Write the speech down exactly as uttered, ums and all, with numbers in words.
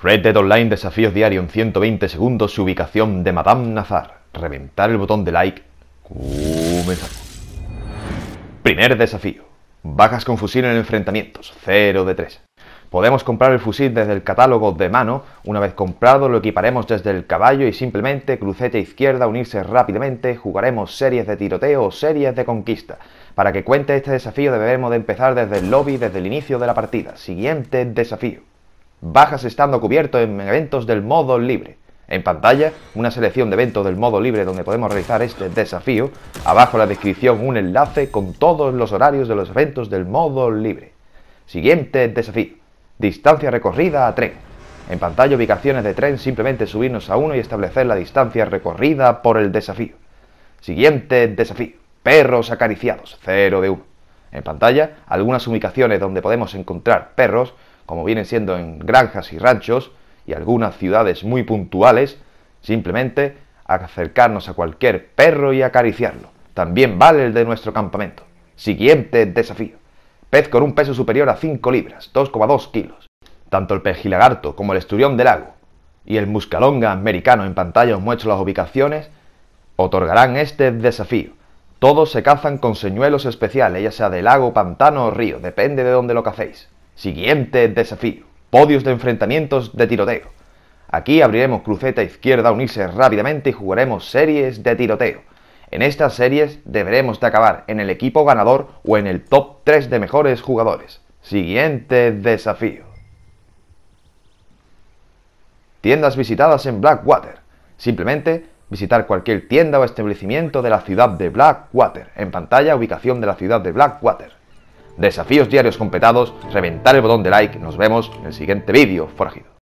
Red Dead Online, desafíos diarios en ciento veinte segundos, su ubicación de Madame Nazar. Reventar el botón de like. Comenzamos. Primer desafío. Bajas con fusil en enfrentamientos. cero de tres. Podemos comprar el fusil desde el catálogo de mano. Una vez comprado lo equiparemos desde el caballo y simplemente cruceta izquierda, unirse rápidamente. Jugaremos series de tiroteo o series de conquista. Para que cuente este desafío debemos de empezar desde el lobby, desde el inicio de la partida. Siguiente desafío. Bajas estando cubierto en eventos del modo libre. En pantalla, una selección de eventos del modo libre donde podemos realizar este desafío. Abajo en la descripción un enlace con todos los horarios de los eventos del modo libre. Siguiente desafío. Distancia recorrida a tren. En pantalla ubicaciones de tren, simplemente subirnos a uno y establecer la distancia recorrida por el desafío. Siguiente desafío. Perros acariciados. cero de uno. En pantalla, algunas ubicaciones donde podemos encontrar perros, como vienen siendo en granjas y ranchos, y algunas ciudades muy puntuales, simplemente acercarnos a cualquier perro y acariciarlo. También vale el de nuestro campamento. Siguiente desafío. Pez con un peso superior a cinco libras, dos coma dos kilos. Tanto el pejilagarto como el esturión del lago y el muscalonga americano, en pantalla os muestro las ubicaciones, otorgarán este desafío. Todos se cazan con señuelos especiales, ya sea de lago, pantano o río, depende de dónde lo cacéis. Siguiente desafío. Podios de enfrentamientos de tiroteo. Aquí abriremos cruceta izquierda, unirse rápidamente y jugaremos series de tiroteo. En estas series deberemos de acabar en el equipo ganador o en el top tres de mejores jugadores. Siguiente desafío. Tiendas visitadas en Blackwater. Simplemente visitar cualquier tienda o establecimiento de la ciudad de Blackwater. En pantalla, ubicación de la ciudad de Blackwater. Desafíos diarios completados, reventar el botón de like. Nos vemos en el siguiente vídeo, forajido.